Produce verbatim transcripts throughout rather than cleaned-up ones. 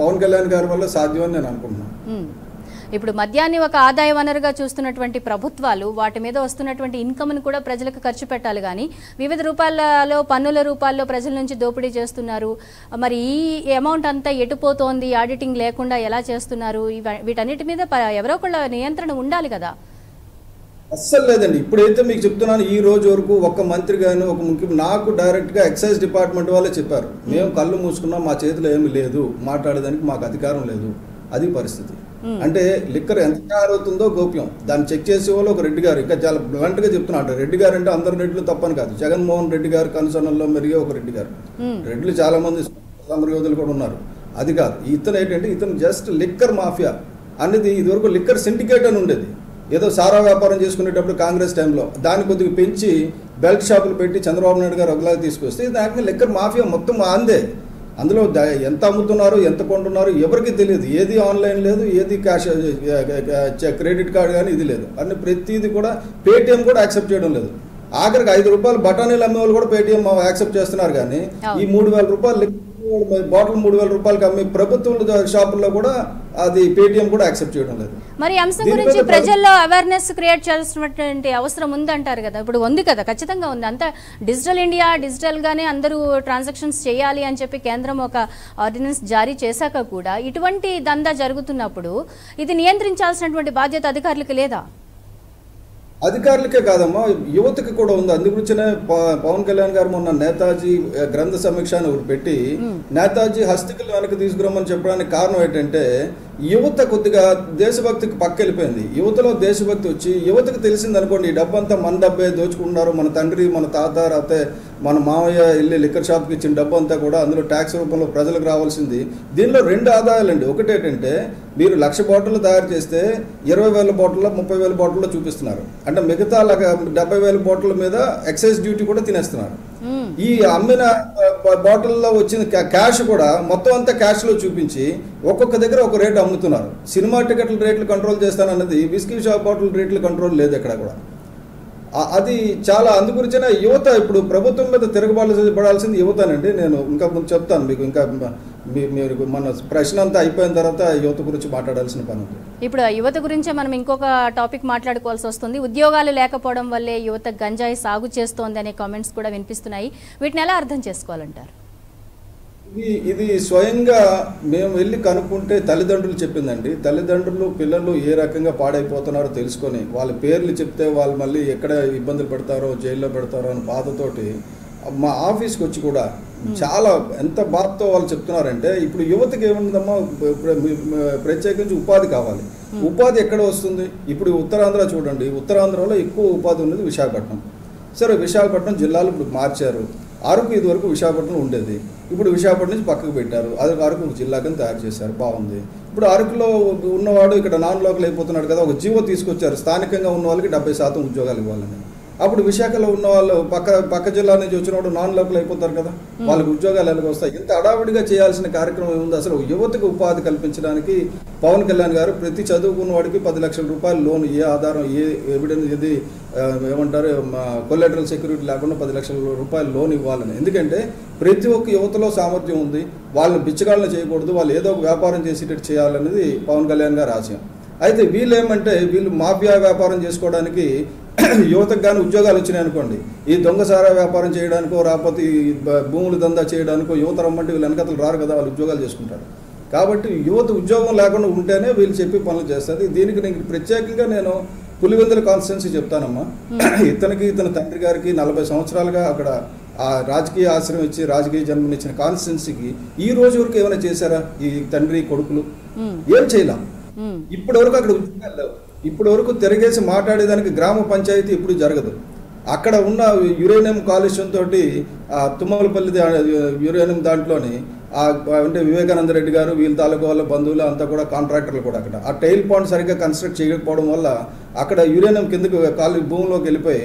పవన్ కళ్యాణ్ గారి వల్ల సాధ్యమని నేను అనుకుంటున్నాను. ఇప్పుడు మద్యాన్ని ఒక ఆదాయ వనరుగా చూస్తున్నటువంటి ప్రభుత్వాలు వాటి మీద వస్తున్నటువంటి ఇన్కమ్ ను కూడా ప్రజలకు ఖర్చు పెట్టాలి కానీ వివిధ రూపాల్లో పన్నుల రూపాల్లో ప్రజల నుంచి దోపిడీ చేస్తున్నారు. మరి ఈ అమౌంట్ అంతా ఎటుపోతోంది, ఆడిటింగ్ లేకుండా ఎలా చేస్తున్నారు, వీటన్నిటి మీద ఎవరో ఒకళ్ళ నియంత్రణ ఉండాలి కదా. అస్సలు లేదండి. ఇప్పుడైతే మీకు చెప్తున్నాను, ఈ రోజు వరకు ఒక మంత్రి కానీ ఒక ముఖ్యమంత్రి నాకు డైరెక్ట్గా ఎక్సైజ్ డిపార్ట్మెంట్ వాళ్ళే చెప్పారు, మేము కళ్ళు మూసుకున్నాం, మా చేతిలో ఏమీ లేదు, మాట్లాడేదానికి మాకు అధికారం లేదు. అది పరిస్థితి. అంటే లిక్కర్ ఎంత తయారవుతుందో గోప్యం, దాన్ని చెక్ చేసే వాళ్ళు ఒక రెడ్డి గారు, ఇంకా చాలా బ్లంట్గా చెప్తున్నాడు. రెడ్డి గారు అంటే అందరు రెడ్లు తప్పని కాదు, జగన్మోహన్ రెడ్డి గారు కనుసనల్లో మెరిగే ఒక రెడ్డి గారు, రెడ్లు చాలా మంది సమరయోధులు కూడా ఉన్నారు. అది కాదు ఇతను. ఏంటంటే ఇతను జస్ట్ లిక్కర్ మాఫియా అనేది, ఇదివరకు లిక్కర్ సిండికేట్ అని ఉండేది, ఏదో సారా వ్యాపారం చేసుకునేటప్పుడు కాంగ్రెస్ టైంలో దాన్ని కొద్దిగా పెంచి బెల్ట్ షాపులు పెట్టి చంద్రబాబు నాయుడు గారు ఒకలాగా తీసుకొస్తే దానికి లెక్కర్ మాఫియా మొత్తం అందే. అందులో ఎంత అమ్ముతున్నారు, ఎంత కొంటున్నారు ఎవరికి తెలియదు. ఏది ఆన్లైన్ లేదు, ఏది క్యాష్ క్రెడిట్ కార్డు కానీ ఇది లేదు. అన్ని ప్రతిదీ కూడా పేటిఎం కూడా యాక్సెప్ట్ చేయడం లేదు. ఆఖరికి ఐదు రూపాయలు బఠానీలు అమ్మేవాళ్ళు కూడా పేటిఎం యాక్సెప్ట్ చేస్తున్నారు కానీ ఈ మూడు వేల రూపాయలు బాటిల్ మూడు వేల రూపాయలకి అమ్మే ప్రభుత్వం షాపుల్లో కూడా అది పేటిఎం కూడా యాక్సెప్ట్ చేయడం లేదు. మరి ఈ అంశం గురించి ప్రజల్లో అవేర్నెస్ క్రియేట్ చేయాల్సినటువంటి అవసరం ఉందంటారు కదా. ఇప్పుడు ఉంది కదా, ఖచ్చితంగా ఉంది. అంతా డిజిటల్ ఇండియా, డిజిటల్ గానే అందరూ ట్రాన్సాక్షన్స్ చేయాలి అని చెప్పి కేంద్రం ఒక ఆర్డినెన్స్ జారీ చేశాక కూడా ఇటువంటి దందా జరుగుతున్నప్పుడు ఇది నియంత్రించాల్సినటువంటి బాధ్యత అధికారులకు లేదా? అధికారులకే కాదమ్మా, యువతకి కూడా ఉంది. అందు గురించినే పవన్ కళ్యాణ్ గారు మొన్న నేతాజీ గ్రంథ సమీక్ష అని ఒకటి పెట్టి నేతాజీ హస్తికలు వెనక్కి తీసుకురమ్మని చెప్పడానికి కారణం ఏంటంటే యువత కొద్దిగా దేశభక్తికి పక్కెళ్ళిపోయింది. యువతలో దేశభక్తి వచ్చి యువతకు తెలిసింది అనుకోండి, ఈ డబ్బంతా మన డబ్బే దోచుకుంటున్నారు, మన తండ్రి మన తాత అయితే మన మామయ్య వెళ్ళి లిక్కర్ షాప్కి ఇచ్చిన డబ్బు అంతా కూడా అందులో ట్యాక్స్ రూపంలో ప్రజలకు రావాల్సింది. దీనిలో రెండు ఆదాయాలండి. ఒకటేంటంటే మీరు లక్ష బాటిళ్ళు తయారు చేస్తే ఇరవై వేల బాటిల్లో ముప్పై వేల బాటిల్లో చూపిస్తున్నారు, అంటే మిగతా డెబ్బై వేల బాటిల్ మీద ఎక్సైజ్ డ్యూటీ కూడా తినేస్తున్నారు. ఈ అమ్మిన బాటిల్లో వచ్చిన క్యాష్ కూడా మొత్తం అంతా క్యాష్లో చూపించి ఒక్కొక్క దగ్గర ఒక రేటు అమ్ముతున్నారు. సినిమా టికెట్ల రేట్లు కంట్రోల్ చేస్తానన్నది విస్కీ షాప్ బాటిల్ రేట్లు కంట్రోల్ లేదు ఎక్కడ కూడా. అది చాలా. అందు గురించే యువత ఇప్పుడు ప్రభుత్వం మీద తిరగబాటు పడాల్సింది యువతనండి. నేను ఇంకా కొంచెం చెప్తాను మీకు, ఇంకా మీరు మన ప్రశ్న అంతా అయిపోయిన తర్వాత యువత గురించి మాట్లాడాల్సిన పని ఉంది. ఇప్పుడు యువత గురించి మనం ఇంకొక టాపిక్ మాట్లాడుకోవాల్సి వస్తుంది. ఉద్యోగాలు లేకపోవడం వల్లే యువత గంజాయి సాగు చేస్తోంది అనే కామెంట్స్ కూడా వినిపిస్తున్నాయి. వీటిని ఎలా అర్థం చేసుకోవాలంటారు? ఇది ఇది స్వయంగా మేము వెళ్ళి కనుక్కుంటే తల్లిదండ్రులు చెప్పిందండి. తల్లిదండ్రులు పిల్లలు ఏ రకంగా పాడైపోతున్నారో తెలుసుకొని వాళ్ళ పేర్లు చెప్తే వాళ్ళు మళ్ళీ ఎక్కడ ఇబ్బందులు పెడతారో, జైల్లో పెడతారో అని బాధతోటి మా ఆఫీస్కి వచ్చి కూడా చాలా ఎంత బాధతో వాళ్ళు చెప్తున్నారంటే ఇప్పుడు యువతకి ఏముందమ్మా, ప్రత్యేకించి ఉపాధి కావాలి. ఉపాధి ఎక్కడ వస్తుంది? ఇప్పుడు ఉత్తరాంధ్ర చూడండి, ఉత్తరాంధ్రలో ఎక్కువ ఉపాధి ఉన్నది విశాఖపట్నం. సరే విశాఖపట్నం జిల్లాలు ఇప్పుడు మార్చారు. అరకు ఇదివరకు విశాఖపట్నం ఉండేది, ఇప్పుడు విశాఖపట్నం నుంచి పక్కకు పెట్టారు, అది అరకు ఒక జిల్లా కింద తయారు చేశారు, బాగుంది. ఇప్పుడు అరకులో ఉన్నవాడు ఇక్కడ నాన్ లోకల్ అయిపోతున్నాడు కదా, ఒక జీవో తీసుకొచ్చారు స్థానికంగా ఉన్న వాళ్ళకి డెబ్బై శాతం ఉద్యోగాలు ఇవ్వాలని. అప్పుడు విశాఖలో ఉన్న వాళ్ళు పక్క పక్క జిల్లా నుంచి వచ్చినప్పుడు నాన్ లోకల్ అయిపోతారు కదా, వాళ్ళకి ఉద్యోగాలు ఎలాగో వస్తాయి. ఇంత అడావిడిగా చేయాల్సిన కార్యక్రమం ఏముంది? అసలు యువతకు ఉపాధి కల్పించడానికి పవన్ కళ్యాణ్ గారు ప్రతి చదువుకున్న వాడికి పది లక్షల రూపాయలు లోన్, ఏ ఆధారం ఏ ఎవిడెన్స్ ఇది ఏమంటారు కొలాటరల్ సెక్యూరిటీ లేకుండా పది లక్షల రూపాయలు లోన్ ఇవ్వాలని. ఎందుకంటే ప్రతి ఒక్క యువతలో సామర్థ్యం ఉంది, వాళ్ళని బిచ్చగాళ్ళని చేయకూడదు, వాళ్ళు ఏదో ఒక వ్యాపారం చేసేటట్టు చేయాలనేది పవన్ కళ్యాణ్ గారు ఆశయం. అయితే వీళ్ళు ఏమంటే వీళ్ళు మాఫియా వ్యాపారం చేసుకోవడానికి యువతకు కానీ ఉద్యోగాలు వచ్చినాయి అనుకోండి, ఈ దొంగసారా వ్యాపారం చేయడానికో లేకపోతే ఈ భూముల దందా చేయడానికో యువత రమ్మంటే వీళ్ళు వెనకతలు రారు కదా, వాళ్ళు ఉద్యోగాలు చేసుకుంటారు. కాబట్టి యువత ఉద్యోగం లేకుండా ఉంటేనే వీళ్ళు చెప్పి పనులు చేస్తుంది. దీనికి నేను ప్రత్యేకంగా నేను పులివెందుల కాన్స్టిట్యున్సీ చెప్తానమ్మా. ఇతనికి ఇతని తండ్రి గారికి నలభై సంవత్సరాలుగా అక్కడ ఆ రాజకీయ ఆశ్రయం ఇచ్చి రాజకీయ జన్మనిచ్చిన కాన్స్టిట్యున్సీకి ఈ రోజు వరకు ఏమైనా చేశారా ఈ తండ్రి కొడుకులు? ఏం చేయలేం. ఇప్పటి వరకు అక్కడ ఉద్యోగాలు లేవు. ఇప్పుడు వరకు తిరగేసి మాట్లాడేదానికి గ్రామ పంచాయతీ ఇప్పుడు జరగదు. అక్కడ ఉన్న యురేనియం కాలుష్యం తోటి ఆ తుమ్మలపల్లి యురేనియం దాంట్లోని అంటే వివేకానంద రెడ్డి గారు వీళ్ళ తాలూకా వాళ్ళ బంధువులు అంతా కూడా కాంట్రాక్టర్లు కూడా అక్కడ ఆ టైల్ పాండ్ సరిగ్గా కన్స్ట్రక్ట్ చేయకపోవడం వల్ల అక్కడ యురేనియం కిందకు కాలు భూమిలోకి వెళ్ళిపోయి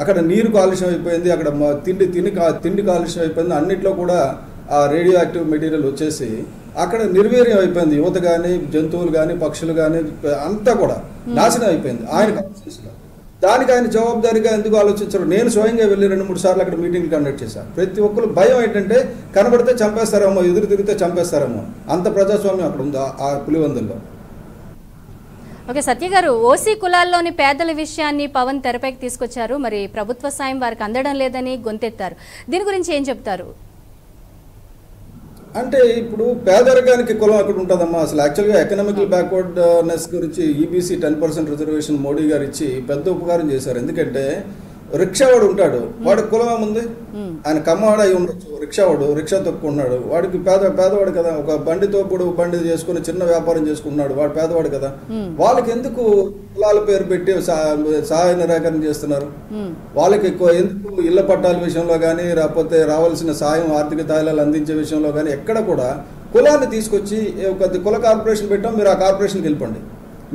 అక్కడ నీరు కాలుష్యం అయిపోయింది, అక్కడ తిండి తిని తిండి కాలుష్యం అయిపోయింది, అన్నింటిలో కూడా ఆ రేడియో యాక్టివ్ మెటీరియల్ వచ్చేసి అక్కడ నిర్వీర్యం అయిపోయింది. యువత కానీ జంతువులు కానీ పక్షులు కానీ అంతా కూడా నాశనం అయిపోయింది ఆయన కాన్స్టిట్యూన్సీలో. దానికి ఆయన జవాబుదారీగా ఎందుకు ఆలోచించరు? నేను స్వయంగా వెళ్ళి రెండు మూడు సార్లు అక్కడ మీటింగ్లు కండక్ట్ చేశాను. ప్రతి ఒక్కరు భయం ఏంటంటే కనబడితే చంపేస్తారేమో, ఎదురు తిరిగితే చంపేస్తారేమో. అంత ప్రజాస్వామ్యం అక్కడ ఉందా ఆ పులివెందుల్లో? ఓకే సత్య గారు, ఓసీ కులాల్లోని పేదల విషయాన్ని పవన్ తెరపైకి తీసుకొచ్చారు. మరి ప్రభుత్వ సాయం వారికి అందడం లేదని గొంతెత్తారు. దీని గురించి ఏం చెప్తారు? అంటే ఇప్పుడు పేదరికానికి కులం అక్కడ ఉంటుందమ్మా. అసలు యాక్చువల్గా ఎకనామికల్ బ్యాక్వర్డ్నెస్ గురించి EBC ten percent reservation Modi గారు ఇచ్చి పెద్ద ఉపకారం చేశారు. ఎందుకంటే రిక్షా వాడు ఉంటాడు, వాడికి కులం ఏముంది? ఆయన కమ్మవాడు అయి ఉండొచ్చు, రిక్షావాడు, రిక్షా తొక్కున్నాడు, వాడికి పేద పేదవాడు కదా. ఒక బండితో ఇప్పుడు బండి చేసుకుని చిన్న వ్యాపారం చేసుకుంటున్నాడు, వాడు పేదవాడు కదా. వాళ్ళకి ఎందుకు కులాల పేరు పెట్టి సహాయ నిరాకరణ చేస్తున్నారు? వాళ్ళకి ఎక్కువ ఎందుకు ఇళ్ల పట్టాల విషయంలో కానీ, లేకపోతే రావాల్సిన సాయం ఆర్థిక తాయిలాలు అందించే విషయంలో కానీ ఎక్కడ కూడా కులాన్ని తీసుకొచ్చి ఒక కుల కార్పొరేషన్ పెట్టాం, మీరు ఆ కార్పొరేషన్కి వెళ్ళిపోండి,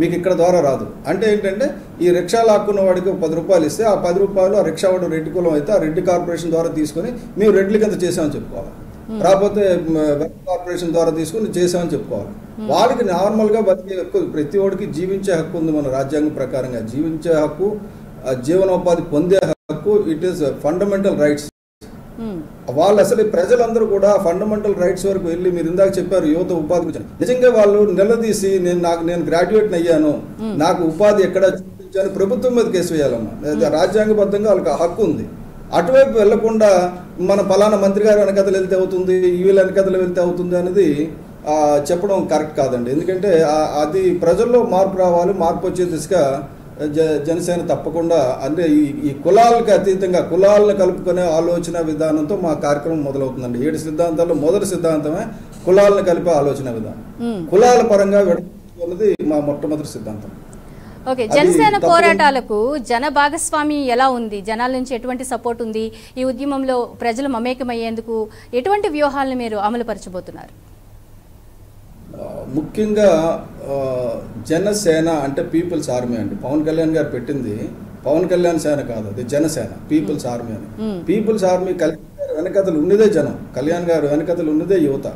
మీకు ఇక్కడ ద్వారా రాదు అంటే ఏంటంటే ఈ రిక్షా లాక్కున్న వాడికి పది రూపాయలు ఇస్తే ఆ పది రూపాయలు ఆ రిక్షా వాడు రెడ్డి కులం అయితే ఆ రెడ్డి కార్పొరేషన్ ద్వారా తీసుకుని మేము రెడ్లు కింద చేసామని చెప్పుకోవాలి, రాకపోతే కార్పొరేషన్ ద్వారా తీసుకుని చేసామని చెప్పుకోవాలి. వాళ్ళకి నార్మల్గా బతికే హక్కు, ప్రతి వాడికి జీవించే హక్కు ఉంది మన రాజ్యాంగం ప్రకారంగా. జీవించే హక్కు, జీవనోపాధి పొందే హక్కు, ఇట్ ఈస్ ఫండమెంటల్ రైట్స్. వాళ్ళు అసలు ప్రజలందరూ కూడా ఫండమెంటల్ రైట్స్ వరకు వెళ్ళి, మీరు ఇందాక చెప్పారు యువత ఉపాధి గురించి, నిజంగా వాళ్ళు నిలదీసి నేను నాకు నేను గ్రాడ్యుయేట్ అయ్యాను, నాకు ఉపాధి ఎక్కడ చూపించాను, ప్రభుత్వం మీద కేసు వేయాలమ్మా. రాజ్యాంగబద్ధంగా వాళ్ళకి హక్కు ఉంది. అటువైపు వెళ్లకుండా మన పలానా మంత్రి గారు వెనకథలు వెళ్తే అవుతుంది, వీళ్ళ వెనకథలు వెళ్తే అవుతుంది అనేది చెప్పడం కరెక్ట్ కాదండి. ఎందుకంటే అది ప్రజల్లో మార్పు రావాలి. మార్పు వచ్చే దిశగా జ జనసేన తప్పకుండా, అంటే ఈ ఈ కులాలకు అతీతంగా కులాలను కలుపుకునే ఆలోచన విధానంతో మా కార్యక్రమం మొదలవుతుందండి. ఏడు సిద్ధాంతాల్లో మొదటి సిద్ధాంతమే కులాలను కలిపే ఆలోచన విధానం. కులాల పరంగా విడదీసుకున్నది మా మొట్టమొదటి సిద్ధాంతం. ఓకే, జనసేన పోరాటాలకు జన భాగస్వామ్యం ఎలా ఉంది? జనాల నుంచి ఎటువంటి సపోర్ట్ ఉంది? ఈ ఉద్యమంలో ప్రజలు మమేకమయ్యేందుకు ఎటువంటి వ్యూహాలను మీరు అమలుపరచబోతున్నారు? ముఖ్యంగా జనసేన అంటే పీపుల్స్ ఆర్మీ అండి. పవన్ కళ్యాణ్ గారు పెట్టింది పవన్ కళ్యాణ్ సేన కాదు, అది జనసేన, పీపుల్స్ ఆర్మీ అని. పీపుల్స్ ఆర్మీ కళ్యాణ్ గారు వెనకథలు ఉన్నదే జనం, కళ్యాణ్ గారు వెనకథలు ఉన్నదే యువత.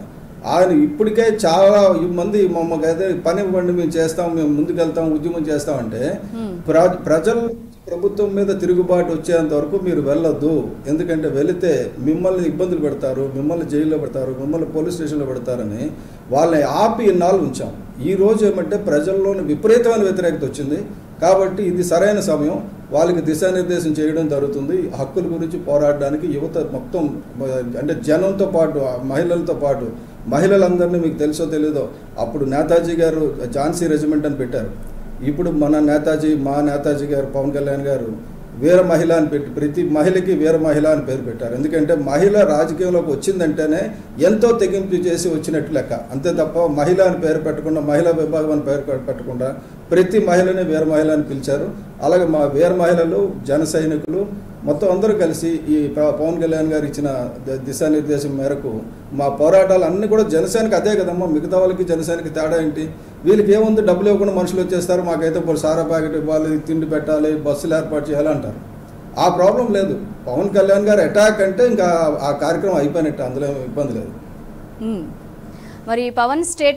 ఆయన ఇప్పటికే చాలా మంది మమ్మల్ని అయితే పని ఇవ్వండి, మేము చేస్తాం, మేము ముందుకెళ్తాం, ఉద్యమం చేస్తామంటే ప్ర ప్రజలు ప్రభుత్వం మీద తిరుగుబాటు వచ్చేంత వరకు మీరు వెళ్ళొద్దు, ఎందుకంటే వెళితే మిమ్మల్ని ఇబ్బందులు పెడతారు, మిమ్మల్ని జైల్లో పెడతారు, మిమ్మల్ని పోలీస్ స్టేషన్లో పెడతారని వాళ్ళని ఆపి ఇన్నాళ్ళు ఉంచాం. ఈరోజు ఏమంటే ప్రజల్లోని విపరీతమైన వ్యతిరేకత వచ్చింది కాబట్టి ఇది సరైన సమయం. వాళ్ళకి దిశానిర్దేశం చేయడం జరుగుతుంది. హక్కుల గురించి పోరాడడానికి యువత మొత్తం, అంటే జనంతో పాటు మహిళలతో పాటు, మహిళలందరినీ మీకు తెలుసో తెలీదో అప్పుడు నేతాజీ గారు ఝాన్సీ రెజిమెంట్ అని పెట్టారు. ఇప్పుడు మన నేతాజీ, మా నేతాజీ గారు పవన్ కళ్యాణ్ గారు వీర మహిళ అని పెట్టి ప్రతి మహిళకి వీర మహిళ అని పేరు పెట్టారు. ఎందుకంటే మహిళ రాజకీయంలోకి వచ్చిందంటేనే ఎంతో తెగింపు చేసి వచ్చినట్టు లెక్క, అంతే తప్ప మహిళ అని పేరు పెట్టకుండా, మహిళా విభాగం అని పేరు పెట్టకుండా ప్రతి మహిళని వీర మహిళ అని పిలిచారు. అలాగే మా వీర మహిళలు, జన సైనికులు మొత్తం అందరూ కలిసి ఈ పవన్ కళ్యాణ్ గారు ఇచ్చిన దిశానిర్దేశం మేరకు మా పోరాటాలు అన్నీ కూడా జనసేనకి అదే కదమ్మా. మిగతా వాళ్ళకి జనసేనకి తేడా ఏంటి? వీళ్ళకి ఏముంది, డబ్బులు ఇవ్వకుండా మనుషులు వచ్చేస్తారు, మాకైతే ఇప్పుడు సారా ప్యాకెట్ ఇవ్వాలి, తిండి పెట్టాలి, బస్సులు ఏర్పాటు చేయాలంటారు. ఆ ప్రాబ్లం లేదు. పవన్ కళ్యాణ్ గారు అటాక్ అంటే ఇంకా ఆ కార్యక్రమం అయిపోయినట్టు, అందులో ఇబ్బంది లేదు. మరి పవన్ స్టేట్